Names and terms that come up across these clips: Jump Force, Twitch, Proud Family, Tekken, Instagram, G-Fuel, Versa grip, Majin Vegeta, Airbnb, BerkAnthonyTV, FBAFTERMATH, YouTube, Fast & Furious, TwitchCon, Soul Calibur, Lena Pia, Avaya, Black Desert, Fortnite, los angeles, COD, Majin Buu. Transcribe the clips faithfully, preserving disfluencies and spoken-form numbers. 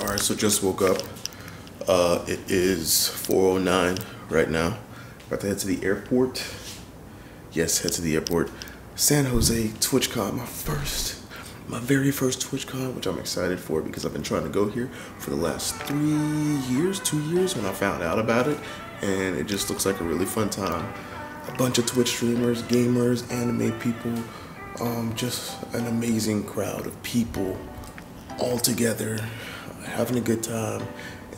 Alright, so just woke up. Uh, it is four oh nine right now. About to head to the airport. Yes, head to the airport. San Jose TwitchCon, my first, my very first TwitchCon, which I'm excited for because I've been trying to go here for the last three years, two years when I found out about it. And it just looks like a really fun time. A bunch of Twitch streamers, gamers, anime people, um, just an amazing crowd of people all together, having a good time,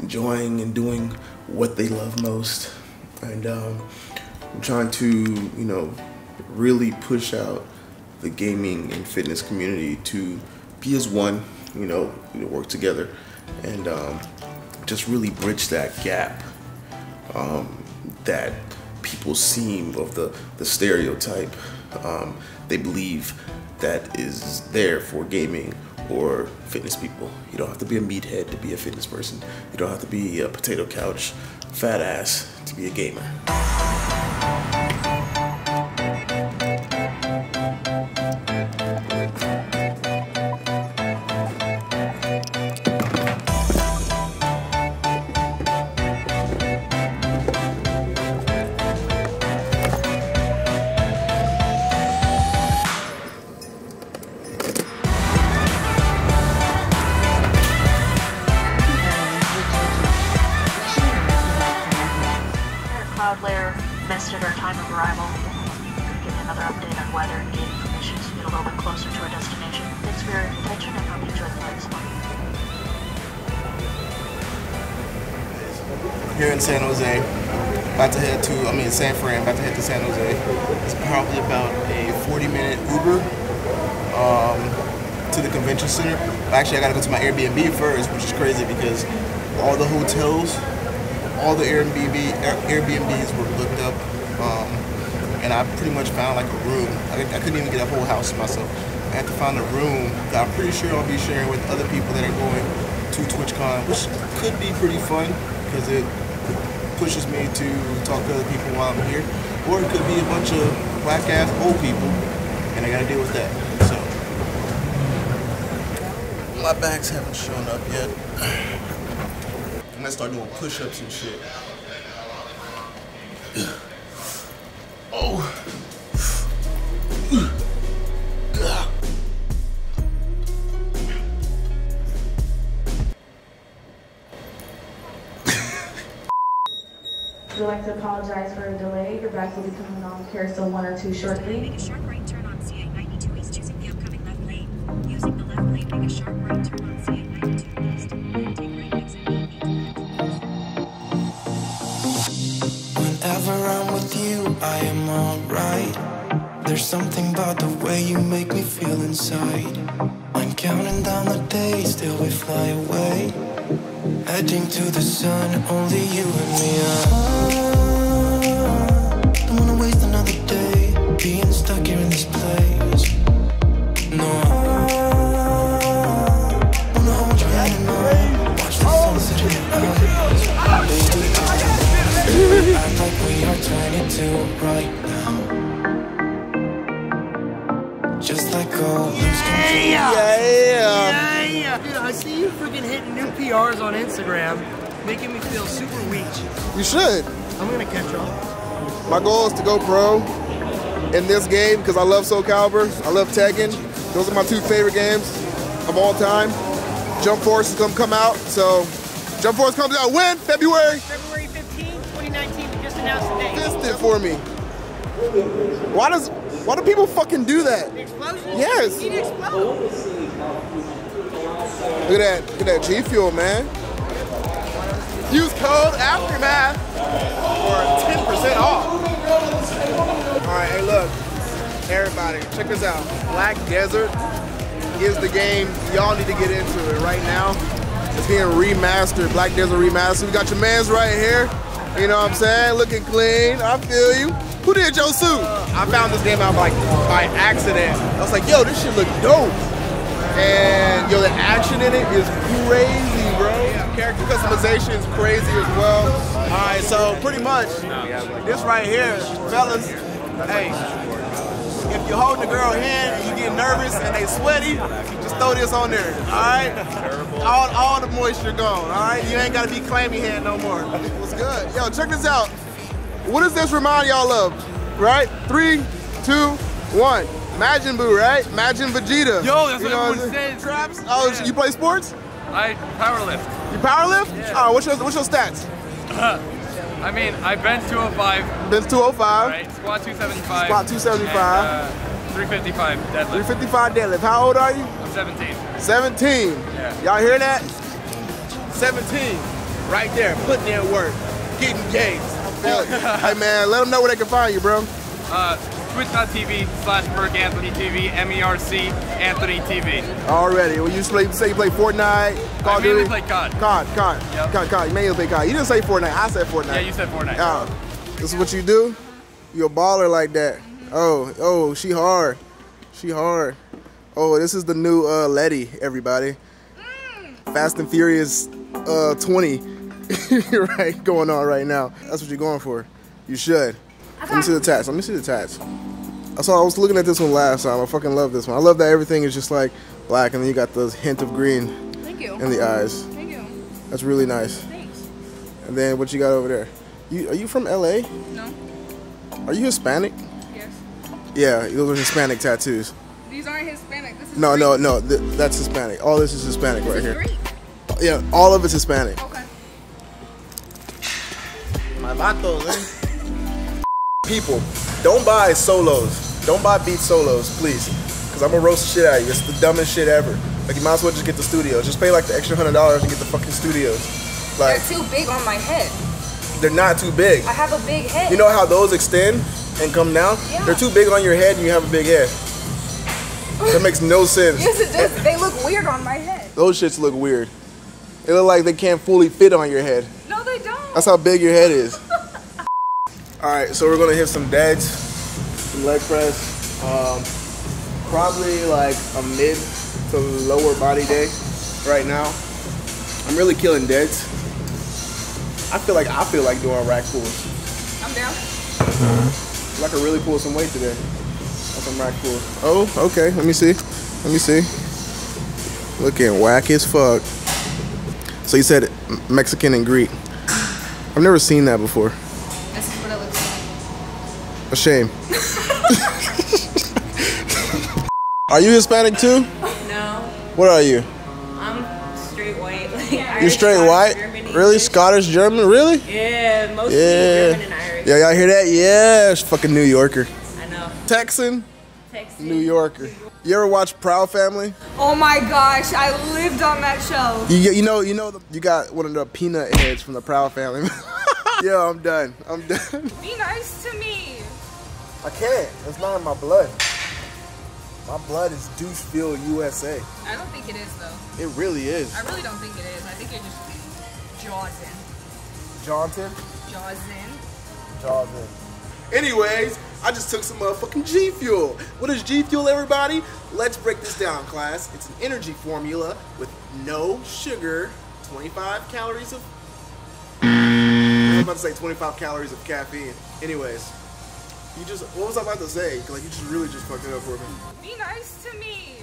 enjoying and doing what they love most. And um, I'm trying to, you know, really push out the gaming and fitness community to be as one, you know, work together, and um, just really bridge that gap um, that people seem of the, the stereotype um, they believe that is there for gaming or fitness people. You don't have to be a meathead to be a fitness person. You don't have to be a potato couch fat ass to be a gamer. Here in San Jose, about to head to, I mean San Fran, about to head to San Jose. It's probably about a forty minute Uber um, to the convention center. Actually, I gotta go to my Airbnb first, which is crazy because all the hotels, all the Airbnb, Airbnbs were looked up, um, and I pretty much found like a room. I, I couldn't even get a whole house myself. I had to find a room that I'm pretty sure I'll be sharing with other people that are going to TwitchCon, which could be pretty fun because it pushes me to talk to other people while I'm here, or it could be a bunch of black ass old people, and I gotta deal with that. So my bags haven't shown up yet. I'm gonna start doing push-ups and shit. Oh. We'd like to apologize for the delay. Your bags will be coming on carousel one or two shortly. Make a sharp right turn on C eight ninety-two East, using the upcoming left lane. Using the left lane, make a sharp right turn on C eight ninety-two East. Take right exit eight ninety-two. Whenever I'm with you, I am alright. There's something about the way you make me feel inside. I'm counting down the days till we fly away. Heading to the sun, only you and me are. I don't wanna waste another day being stuck here in this place. No, I wanna hold your hand in mine, watch the sunset in your eyes. Baby, I act like we are trying to do it right now. Just like all those control. Yeah. Dude, I see you freaking hitting new P Rs on Instagram, making me feel super weak. You should. I'm gonna catch up. My goal is to go pro in this game because I love Soul Calibur, I love Tekken. Those are my two favorite games of all time. Jump Force is gonna come out, so Jump Force comes out when? February? February fifteenth, twenty nineteen, we just announced today. Distant for me. Why does, why do people fucking do that? The explosion? Yes. You need to explode. Look at that, look at that G-Fuel, man. Use code AFTERMATH for ten percent off. All right, hey look, everybody, check this out. Black Desert is the game. Y'all need to get into it right now. It's being remastered, Black Desert remastered. We got your mans right here. You know what I'm saying? Looking clean, I feel you. Who did your suit? Uh, I found this game out like by accident. I was like, yo, this shit look dope. And yo, the action in it is crazy, bro. Character customization is crazy as well. All right, so pretty much this right here, fellas. Hey, if you're holding a girl's hand and you get nervous and they sweaty, just throw this on there, all right? Terrible. All, all the moisture gone, all right? You ain't got to be clammy hand no more. What's good? Yo, check this out. What does this remind y'all of, right? Three, two, one. Majin Buu, right? Majin Vegeta. Yo, that's you what everyone says. Traps. Oh, yeah. You play sports? I power lift. You power lift? Yeah. All right, what's your, what's your stats? I mean, I bench two oh five. Bench two oh five. Right, squat two seventy-five. Squat two seventy-five. And, uh, three fifty-five deadlift. three fifty-five deadlift. How old are you? I'm seventeen. seventeen. Yeah. Y'all hear that? seventeen. Right there, putting in work, getting games. Hey man, let them know where they can find you, bro. Uh, Twitch dot T V slash BerkAnthonyTV, M E R C, Anthony T V. Already. Well, you play, say you play Fortnite, COD. I mainly play COD. COD, COD. Yep. COD, COD. You mainly play COD. You didn't say Fortnite. I said Fortnite. Yeah, you said Fortnite. Uh, this is what you do? You're a baller like that. Oh, oh, she hard. She hard. Oh, this is the new uh, Letty, everybody. Mm. Fast and Furious uh, twenty right, going on right now. That's what you're going for. You should. Okay. Let me see the tats. Let me see the tats. I saw, I was looking at this one last time. I fucking love this one. I love that everything is just like black and then you got the hint of green. Thank you. In the eyes. Thank you. That's really nice. Thanks. And then what you got over there? You, are you from L A? No. Are you Hispanic? Yeah, those are Hispanic tattoos. These aren't Hispanic. This is no, Greek. no, no, th that's Hispanic. All this is Hispanic this right is here. Greek. Yeah, all of it's Hispanic. Okay. My vatos, eh? People, don't buy solos. Don't buy beat solos, please. Because I'm going to roast shit out of you. It's the dumbest shit ever. Like, you might as well just get the studios. Just pay like the extra one hundred dollars and get the fucking studios. Like, they're too big on my head. They're not too big. I have a big head. You know how those extend and come down? Yeah. They're too big on your head and you have a big head. That makes no sense. Yes, it does. They look weird on my head. Those shits look weird. They look like they can't fully fit on your head. No, they don't. That's how big your head is. Alright, so we're going to hit some dads, some leg press. Um, probably like a mid to lower body day right now. I'm really killing dads. I feel like I feel like doing rack pulls. I'm down. Mm-hmm. I could really pull some weight today. That's some rack pulls. Oh, okay. Let me see. Let me see. Looking whack as fuck. So you said Mexican and Greek. I've never seen that before. This is what it looks like. A shame. Are you Hispanic too? No. What are you? I'm straight white. Like, you're Irish, straight white? German. Really? Scottish, German? Really? Yeah, mostly yeah. German and Irish. Yeah, y'all hear that? Yeah, it's fucking New Yorker. I know. Texan? Texan. New Yorker. New York. You ever watch Proud Family? Oh my gosh, I lived on that show. You, you know, you know, the, you got one of the peanut heads from the Proud Family. Yo, I'm done. I'm done. Be nice to me. I can't. It's not in my blood. My blood is douche-filled U S A. I don't think it is, though. It really is. I really don't think it is. I think you're just... Jaws in. Johnson? Jaws in. Jaws in. Anyways, I just took some motherfucking G-Fuel. What is G-Fuel, everybody? Let's break this down, class. It's an energy formula with no sugar, twenty-five calories of... I was about to say twenty-five calories of caffeine. Anyways, you just... What was I about to say? Like, you just really just fucked it up for me. Be nice to me.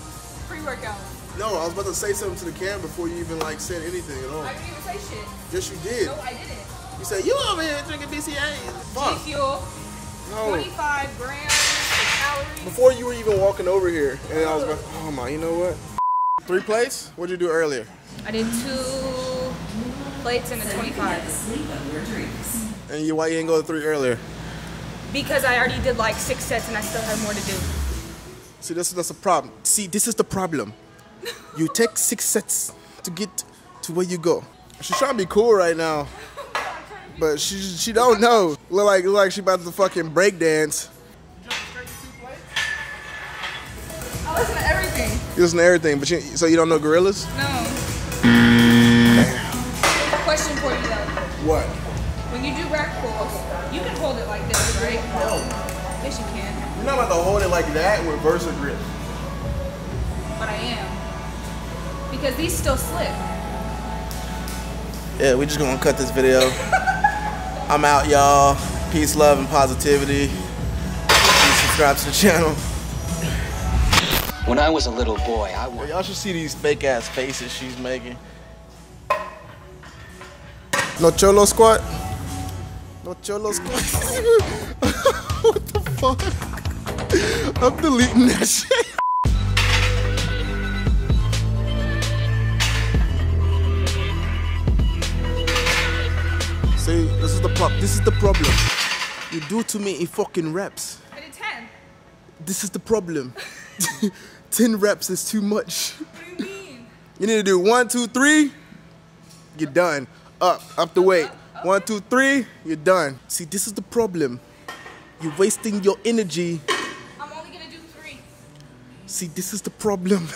Pre-workout. No, I was about to say something to the camera before you even like said anything at all. I didn't even say shit. Yes, you did. No, I didn't. You said, you over here drinking B C A. Fuck. G-Fuel. No. twenty-five grams of calories. Before you were even walking over here, and I was like, oh my, you know what? Three plates? What'd you do earlier? I did two plates and a twenty-five. And you, why you didn't go to three earlier? Because I already did like six sets and I still have more to do. See, this, that's a problem. See, this is the problem. You take six sets to get to where you go. She's trying to be cool right now, but she she don't know. Look like look like she about to fucking break dance. You jump straight to two plates? I listen to everything. You listen to everything, but you, so you don't know gorillas? No. Damn. Question for you though. What? When you do rack pulls, you can hold it like this, right? No. Yes, you can. You're not about to hold it like that with Versa grip. But I am. Because these still slip. Yeah, we just gonna cut this video. I'm out, y'all. Peace, love, and positivity. Please subscribe to the channel. When I was a little boy, I was... Y'all should see these fake-ass faces she's making. No cholo squat. No cholo squat. What the fuck? I'm deleting that shit. See, this is the problem. This is the problem. You do to me in fucking reps. I did ten. This is the problem. ten reps is too much. What do you mean? You need to do one, two, three. You're done. Up, up the weight. Okay. One, two, three. You're done. See, this is the problem. You're wasting your energy. I'm only gonna do three. See, this is the problem.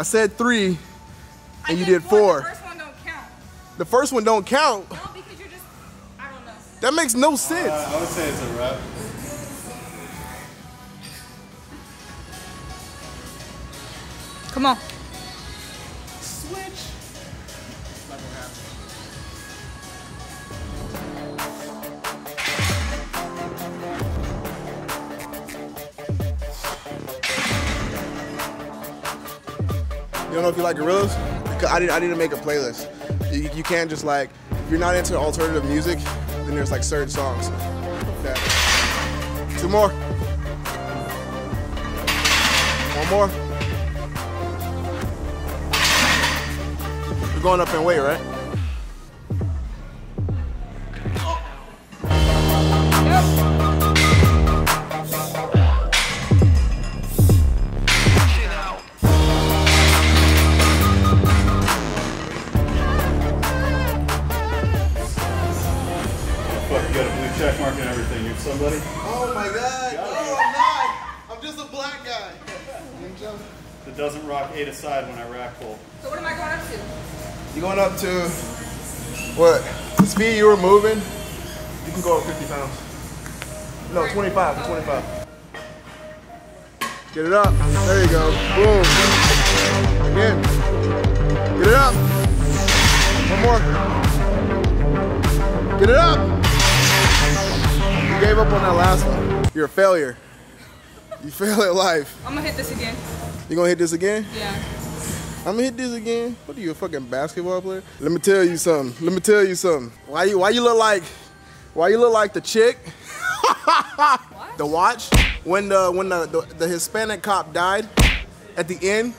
I said three, and you did four. The first one don't count. The first one don't count? No, because you're just, I don't know. That makes no sense. Uh, I would say it's a wrap. Come on. Switch. You don't know if you like gorillas? I need, I need to make a playlist. You, you can't just like, if you're not into alternative music, then there's like certain songs. Okay. Two more. One more. You're going up in weight, right? Somebody. Oh my God! No, I'm not. I'm just a black guy. That doesn't rock eight aside when I rack pull. So what am I going up to? You're going up to what? The speed you were moving. You can go up fifty pounds. No, twenty-five. twenty-five. Get it up. There you go. Boom. Again. Get it up. One more. Get it up. You gave up on that last one. You're a failure. You fail at life. I'm gonna hit this again. You gonna hit this again? Yeah. I'm gonna hit this again. What are you, a fucking basketball player? Let me tell you something. Let me tell you something. Why you why you look like why you look like the chick? What? The watch? When the when the, the the Hispanic cop died at the end.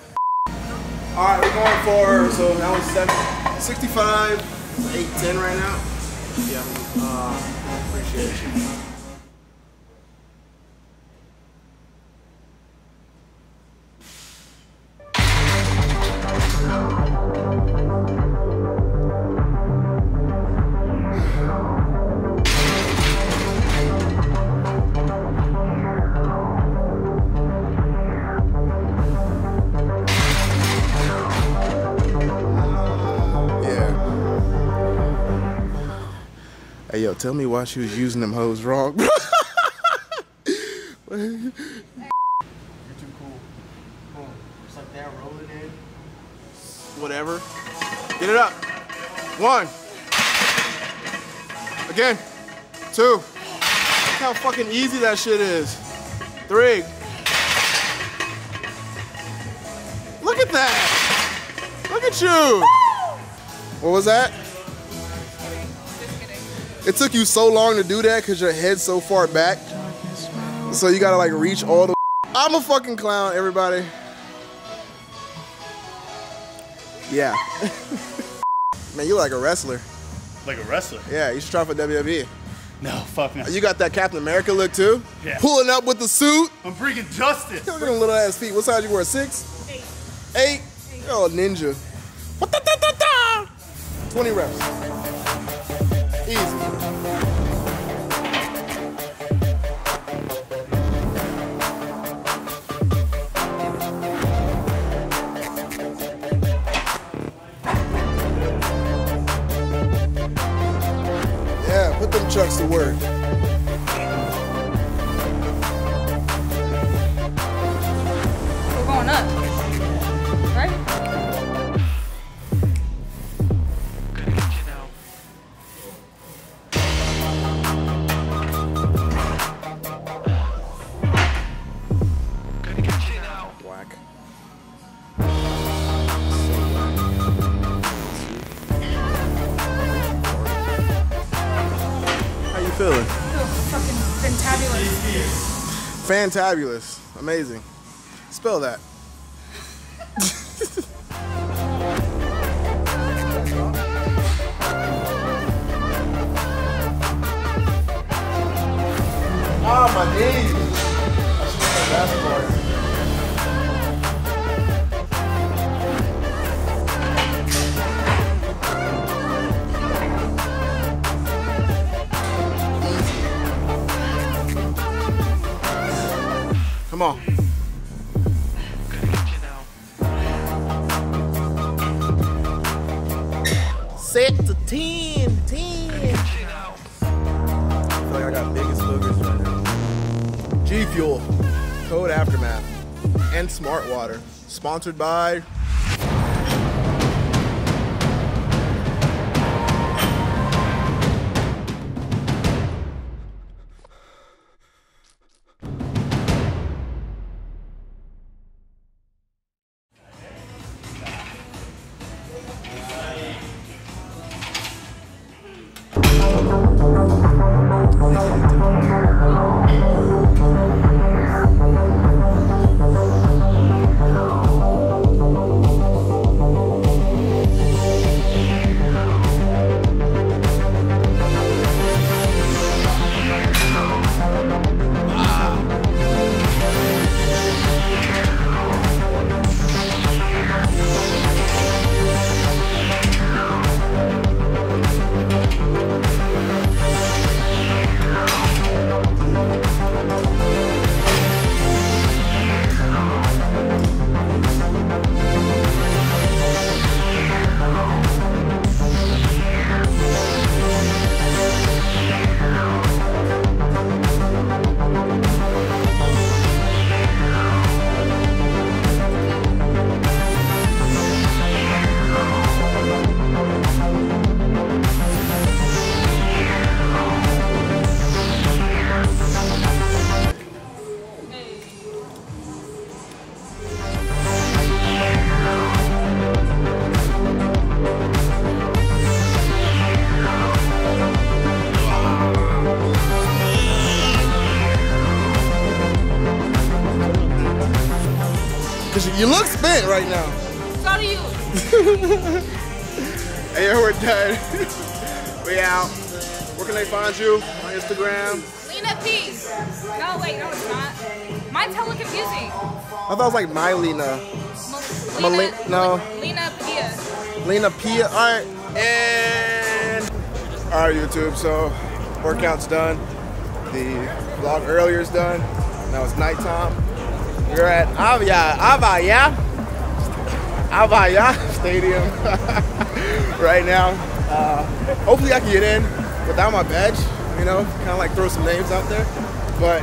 Alright, we're going for so that was seven sixty-five, eight, ten right now. Yeah, uh, appreciate you. Hey, yo, tell me why she was using them hoes wrong. You're too cool. Boom. Just like that, roll it in. Whatever. Get it up. One. Again. Two. Look how fucking easy that shit is. Three. Look at that. Look at you. What was that? It took you so long to do that because your head's so far back. So you gotta like reach all the I'm a fucking clown, everybody. Yeah. Man, you like a wrestler. Like a wrestler? Yeah, you should try for W W E. No, fuck no. You got that Captain America look too? Yeah. Pulling up with the suit. I'm bringing justice. Look at them little ass feet. What size you wear? Six? Eight. Eight? Eight. You're a ninja. twenty reps. Easy. Yeah, put them chucks to Fantabulous. Amazing. Spell that. Ah, my knees. I should have said that part. Come on. Set to ten. ten. I feel like I got biggest boogers right now. G-Fuel, Code Aftermath, and Smart Water. Sponsored by... You look spent right now. So do you. Hey, yo, we're done. We out. Where can they find you? On Instagram? Lena Peace. No, wait, no, it's not. Mine's hella confusing. I thought it was like my Lena. Ma Lena, Mal no. Lena Pia. Lena Pia. All right. And all right, YouTube. So workout's done. The vlog earlier is done. Now it's nighttime. We're at Avaya, Avaya, Avaya Stadium right now. Uh, hopefully I can get in without my badge, you know, kind of like throw some names out there. But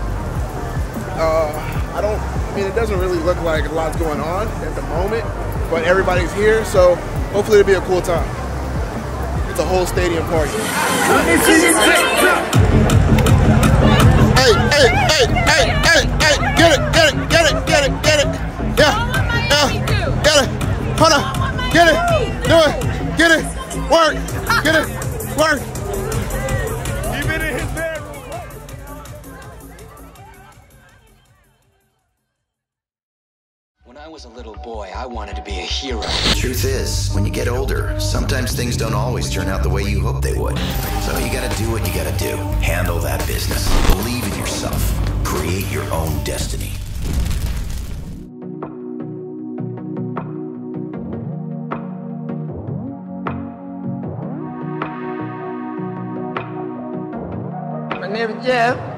uh, I don't, I mean, it doesn't really look like a lot's going on at the moment, but everybody's here, so hopefully it'll be a cool time. It's a whole stadium party. Hey, hey, hey, hey, hey, hey, get it, get it, get it, get it, get it, yeah, yeah, get it, hold on, get it, do it, get it, work, get it, work. You've been in his bedroom. When I was a little boy, I wanted to be a hero. The truth is, when you get older, sometimes things don't always turn out the way you hope they would. So you gotta do what you gotta do. Handle that business. Believe in yourself. Create your own destiny. My name is Jeff.